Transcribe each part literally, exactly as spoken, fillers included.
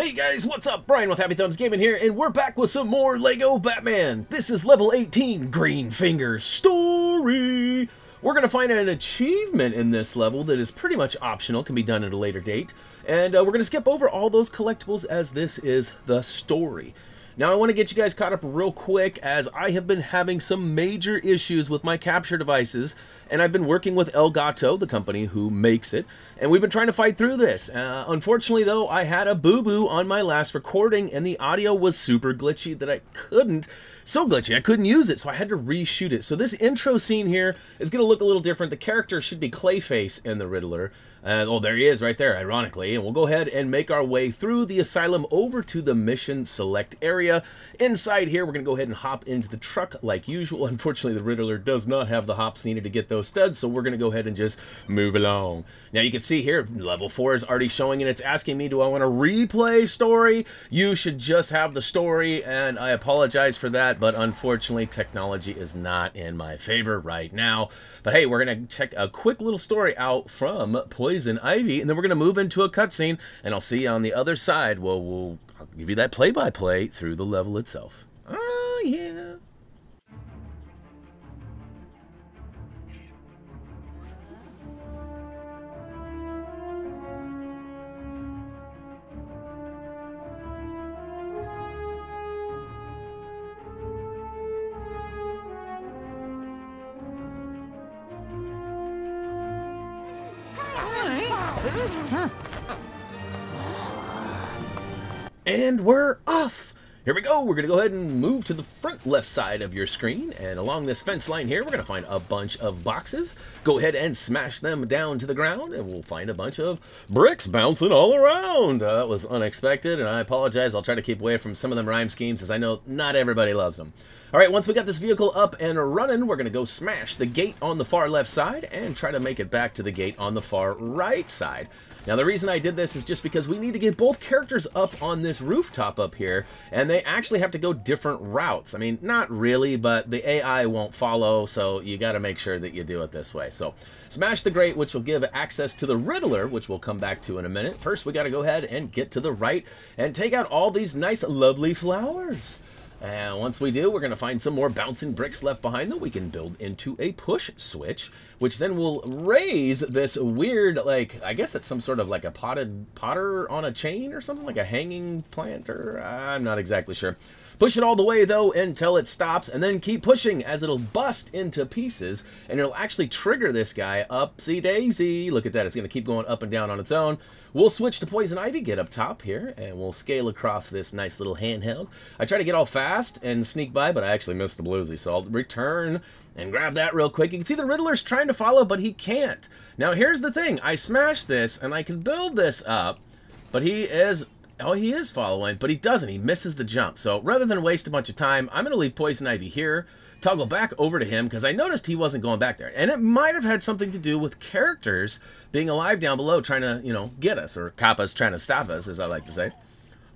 Hey guys, what's up? Brian with HappyThumbsGaming here, and we're back with some more Lego Batman. This is level eighteen, Green Fingers story. We're going to find an achievement in this level that is pretty much optional, can be done at a later date. And uh, we're going to skip over all those collectibles as this is the story. Now I want to get you guys caught up real quick as I have been having some major issues with my capture devices, and I've been working with Elgato, the company who makes it, and we've been trying to fight through this. Uh, unfortunately though, I had a boo-boo on my last recording and the audio was super glitchy that I couldn't, so glitchy I couldn't use it, so I had to reshoot it. So this intro scene here is going to look a little different. The character should be Clayface and the Riddler. Uh, oh, there he is right there, ironically. And we'll go ahead and make our way through the asylum over to the mission select area. Inside here, we're going to go ahead and hop into the truck like usual. Unfortunately, the Riddler does not have the hops needed to get those studs, so we're going to go ahead and just move along. Now, you can see here, level four is already showing, and it's asking me, do I want to replay story? You should just have the story, and I apologize for that, but unfortunately, technology is not in my favor right now. But hey, we're going to check a quick little story out from Poison Poison Ivy, and then we're going to move into a cutscene, and I'll see you on the other side. Well, we'll I'll give you that play-by-play through the level itself. Oh, yeah. Huh. And we're off! Here we go! We're going to go ahead and move to the front left side of your screen, and along this fence line here, we're going to find a bunch of boxes. Go ahead and smash them down to the ground, and we'll find a bunch of bricks bouncing all around! Uh, that was unexpected, and I apologize. I'll try to keep away from some of them rhyme schemes, as I know not everybody loves them. Alright, once we got this vehicle up and running, we're going to go smash the gate on the far left side and try to make it back to the gate on the far right side. Now, the reason I did this is just because we need to get both characters up on this rooftop up here, and they actually have to go different routes. I mean, not really, but the A I won't follow, so you got to make sure that you do it this way. So, smash the grate, which will give access to the Riddler, which we'll come back to in a minute. First, we got to go ahead and get to the right and take out all these nice, lovely flowers. And once we do, we're going to find some more bouncing bricks left behind that we can build into a push switch, which then will raise this weird, like, I guess it's some sort of like a potted potter on a chain or something, like a hanging planter. I'm not exactly sure. Push it all the way, though, until it stops, and then keep pushing as it'll bust into pieces, and it'll actually trigger this guy. Upsy-daisy. Look at that. It's going to keep going up and down on its own. We'll switch to Poison Ivy, get up top here, and we'll scale across this nice little handheld. I try to get all fast and sneak by, but I actually missed the bluesy, so I'll return and grab that real quick. You can see the Riddler's trying to follow, but he can't. Now, here's the thing. I smashed this, and I can build this up, but he is... Oh, he is following, but he doesn't. He misses the jump. So rather than waste a bunch of time, I'm going to leave Poison Ivy here, toggle back over to him, because I noticed he wasn't going back there. And it might have had something to do with characters being alive down below trying to, you know, get us, or cop us, trying to stop us, as I like to say.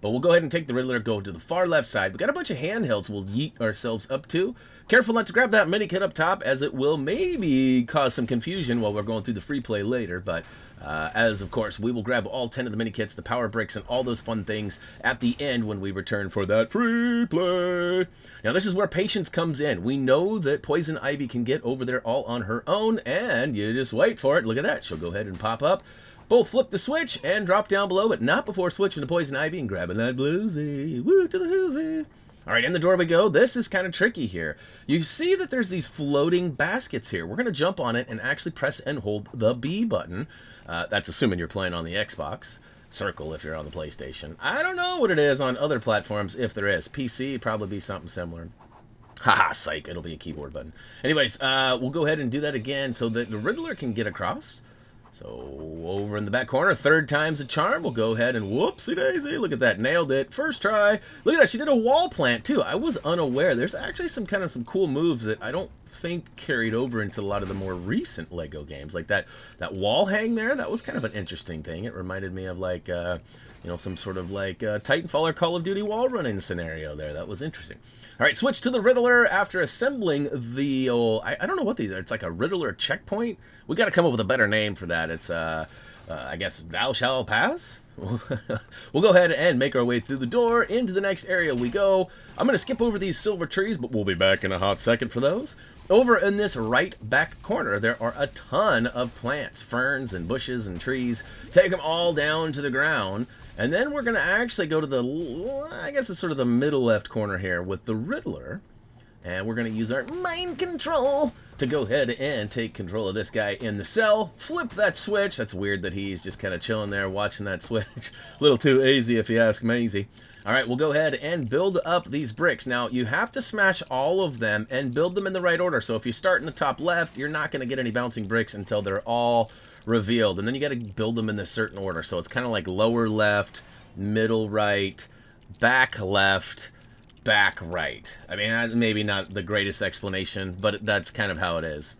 But we'll go ahead and take the Riddler, go to the far left side. We've got a bunch of handhelds we'll yeet ourselves up to. Careful not to grab that minikit up top, as it will maybe cause some confusion while we're going through the free play later, but... Uh, as, of course, we will grab all ten of the minikits, the power bricks, and all those fun things at the end when we return for that free play. Now, this is where patience comes in. We know that Poison Ivy can get over there all on her own, and you just wait for it. Look at that. She'll go ahead and pop up. Both flip the switch and drop down below, but not before switching to Poison Ivy and grabbing that bluesy. Woo to the hoozy. All right, in the door we go. This is kind of tricky here. You see that there's these floating baskets here. We're going to jump on it and actually press and hold the B button. Uh, that's assuming you're playing on the Xbox. Circle if you're on the PlayStation. I don't know what it is on other platforms, if there is. P C, probably be something similar. Haha, psych. It'll be a keyboard button. Anyways, uh, we'll go ahead and do that again so that the Riddler can get across. So, over in the back corner, third time's a charm. We'll go ahead and whoopsie-daisy. Look at that. Nailed it. First try. Look at that. She did a wall plant, too. I was unaware. There's actually some kind of some cool moves that I don't think carried over into a lot of the more recent Lego games. Like that that wall hang there, that was kind of an interesting thing. It reminded me of like uh, you know, some sort of like uh, Titanfall or Call of Duty wall running scenario there. That was interesting. All right, switch to the Riddler after assembling the old, I, I don't know what these are. It's like a Riddler checkpoint. We got to come up with a better name for that. It's uh, uh I guess thou shall pass. We'll go ahead and make our way through the door into the next area we go. I'm going to skip over these silver trees, but we'll be back in a hot second for those. Over in this right back corner, there are a ton of plants, ferns and bushes and trees. Take them all down to the ground. And then we're going to actually go to the, I guess it's sort of the middle left corner here with the Riddler. And we're going to use our mind control to go ahead and take control of this guy in the cell. Flip that switch. That's weird that he's just kind of chilling there watching that switch. A little too easy if you ask Maisie. All right, we'll go ahead and build up these bricks. Now, you have to smash all of them and build them in the right order. So if you start in the top left, you're not going to get any bouncing bricks until they're all revealed. And then you got to build them in a certain order. So it's kind of like lower left, middle right, back left, back right. I mean, maybe not the greatest explanation, but that's kind of how it is.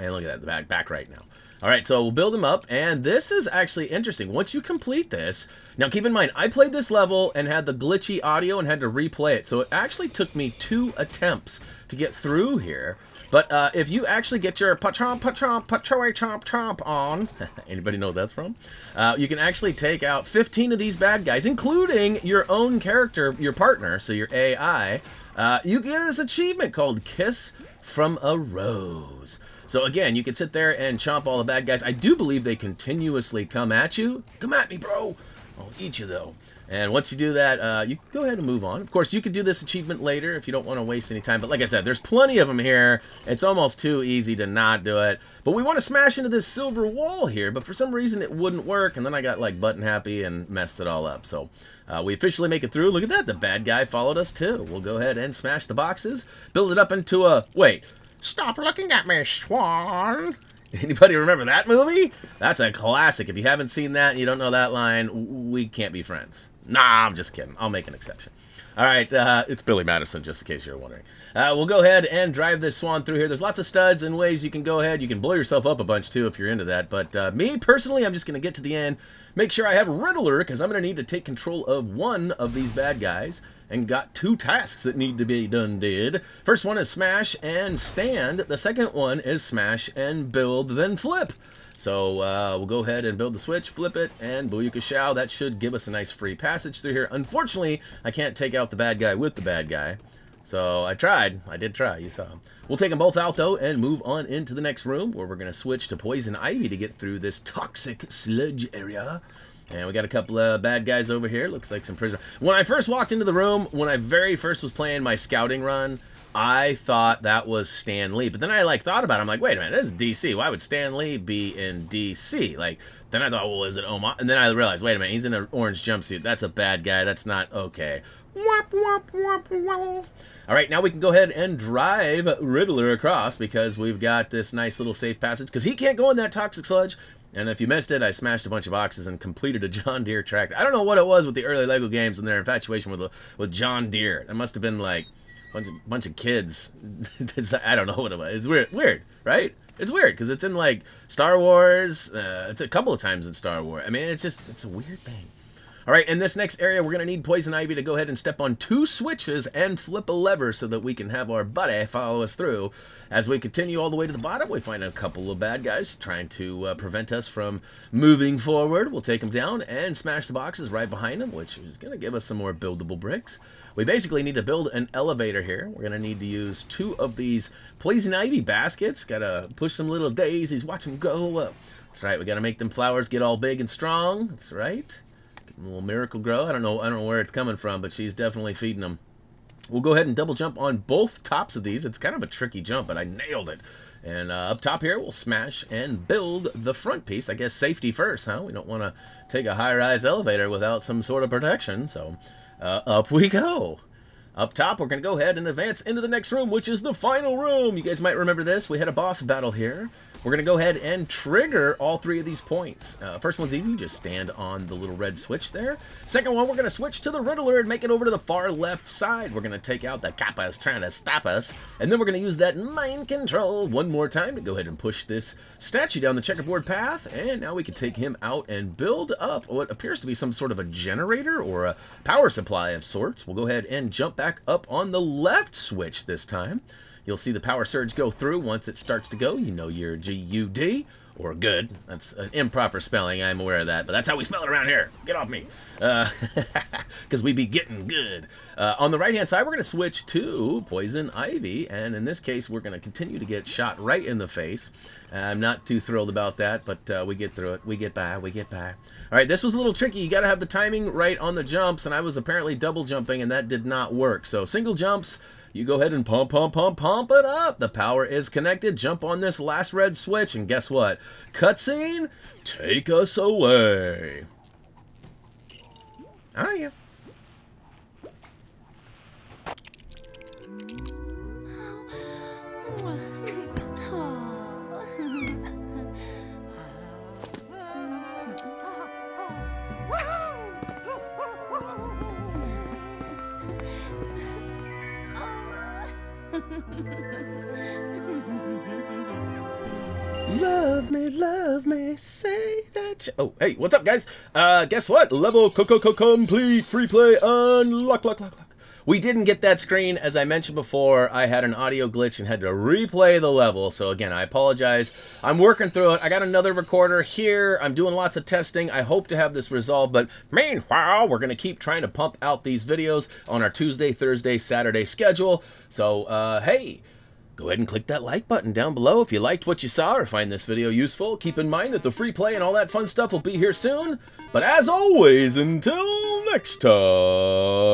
And look at that, the back, back right now. All right, so we'll build them up, and this is actually interesting. Once you complete this, now keep in mind, I played this level and had the glitchy audio and had to replay it, so it actually took me two attempts to get through here. But uh, if you actually get your pa-chomp, pa-chomp, pa-choy, chomp, chomp on, anybody know what that's from? Uh, you can actually take out fifteen of these bad guys, including your own character, your partner, so your A I. Uh, you get this achievement called Kiss from a Rose. So again, you can sit there and chomp all the bad guys. I do believe they continuously come at you. Come at me, bro. I'll eat you, though. And once you do that, uh, you can go ahead and move on. Of course, you could do this achievement later if you don't want to waste any time. But like I said, there's plenty of them here. It's almost too easy to not do it. But we want to smash into this silver wall here. But for some reason, it wouldn't work. And then I got, like, button happy and messed it all up. So uh, we officially make it through. Look at that. The bad guy followed us, too. We'll go ahead and smash the boxes. Build it up into a... Wait. Stop looking at me, Swan. Anybody remember that movie? That's a classic. If you haven't seen that and you don't know that line, we can't be friends. Nah, I'm just kidding. I'll make an exception. All right, uh, it's Billy Madison, just in case you're wondering. Uh, we'll go ahead and drive this swan through here. There's lots of studs and ways you can go ahead. You can blow yourself up a bunch, too, if you're into that. But uh, me, personally, I'm just going to get to the end, make sure I have Riddler, because I'm going to need to take control of one of these bad guys, and got two tasks that need to be done did. First one is smash and stand. The second one is smash and build, then flip. So uh, we'll go ahead and build the switch, flip it, and booyakashow. That should give us a nice free passage through here. Unfortunately, I can't take out the bad guy with the bad guy. So I tried. I did try. You saw him. We'll take them both out, though, and move on into the next room, where we're going to switch to Poison Ivy to get through this toxic sludge area. And we got a couple of bad guys over here. Looks like some prisoners. When I first walked into the room, when I very first was playing my scouting run, I thought that was Stan Lee. But then I like thought about it. I'm like, wait a minute, this is D C. Why would Stan Lee be in D C? Like, then I thought, well, is it Omar? And then I realized, wait a minute, he's in an orange jumpsuit. That's a bad guy. That's not okay. Womp, womp, womp, womp. All right, now we can go ahead and drive Riddler across because we've got this nice little safe passage because he can't go in that toxic sludge. And if you missed it, I smashed a bunch of boxes and completed a John Deere tractor. I don't know what it was with the early Lego games and their infatuation with with John Deere. It must have been like a bunch of, bunch of kids. I don't know what it was. It's weird, weird, right? It's weird because it's in like Star Wars. Uh, it's a couple of times in Star Wars. I mean, it's just it's a weird thing. All right, in this next area, we're going to need Poison Ivy to go ahead and step on two switches and flip a lever so that we can have our buddy follow us through. As we continue all the way to the bottom, we find a couple of bad guys trying to uh, prevent us from moving forward. We'll take them down and smash the boxes right behind them, which is going to give us some more buildable bricks. We basically need to build an elevator here. We're going to need to use two of these Poison Ivy baskets. Got to push some little daisies, watch them go up. That's right, we got to make them flowers get all big and strong. That's right. A little miracle grow. I don't know. I don't know where it's coming from, but she's definitely feeding them. We'll go ahead and double jump on both tops of these. It's kind of a tricky jump, but I nailed it. And uh, up top here, we'll smash and build the front piece. I guess safety first, huh? We don't want to take a high-rise elevator without some sort of protection. So uh, up we go. Up top, we're going to go ahead and advance into the next room, which is the final room. You guys might remember this. We had a boss battle here. We're going to go ahead and trigger all three of these points. Uh, first one's easy. You just stand on the little red switch there. Second one, we're going to switch to the Riddler and make it over to the far left side. We're going to take out the coppers trying to stop us. And then we're going to use that mind control one more time to go ahead and push this statue down the checkerboard path. And now we can take him out and build up what appears to be some sort of a generator or a power supply of sorts. We'll go ahead and jump back up on the left switch this time. You'll see the power surge go through. Once it starts to go, you know you're G U D, or good. That's an improper spelling, I'm aware of that, but that's how we spell it around here. Get off me, because uh, we be getting good. Uh, on the right-hand side, we're going to switch to Poison Ivy, and in this case, we're going to continue to get shot right in the face. Uh, I'm not too thrilled about that, but uh, we get through it. We get by. We get by. All right, this was a little tricky. You got to have the timing right on the jumps, and I was apparently double jumping, and that did not work. So single jumps. You go ahead and pump, pump, pump, pump it up. The power is connected. Jump on this last red switch, and guess what? Cutscene, take us away. Oh, yeah. Love me, love me, say that you... Oh, hey, what's up, guys? Uh, guess what? Level co-co-co-complete, free play, unlock, lock, lock, lock. We didn't get that screen. As I mentioned before, I had an audio glitch and had to replay the level. So, again, I apologize. I'm working through it. I got another recorder here. I'm doing lots of testing. I hope to have this resolved. But, meanwhile, we're going to keep trying to pump out these videos on our Tuesday, Thursday, Saturday schedule. So, uh, hey... Go ahead and click that like button down below if you liked what you saw or find this video useful. Keep in mind that the free play and all that fun stuff will be here soon. But as always, until next time...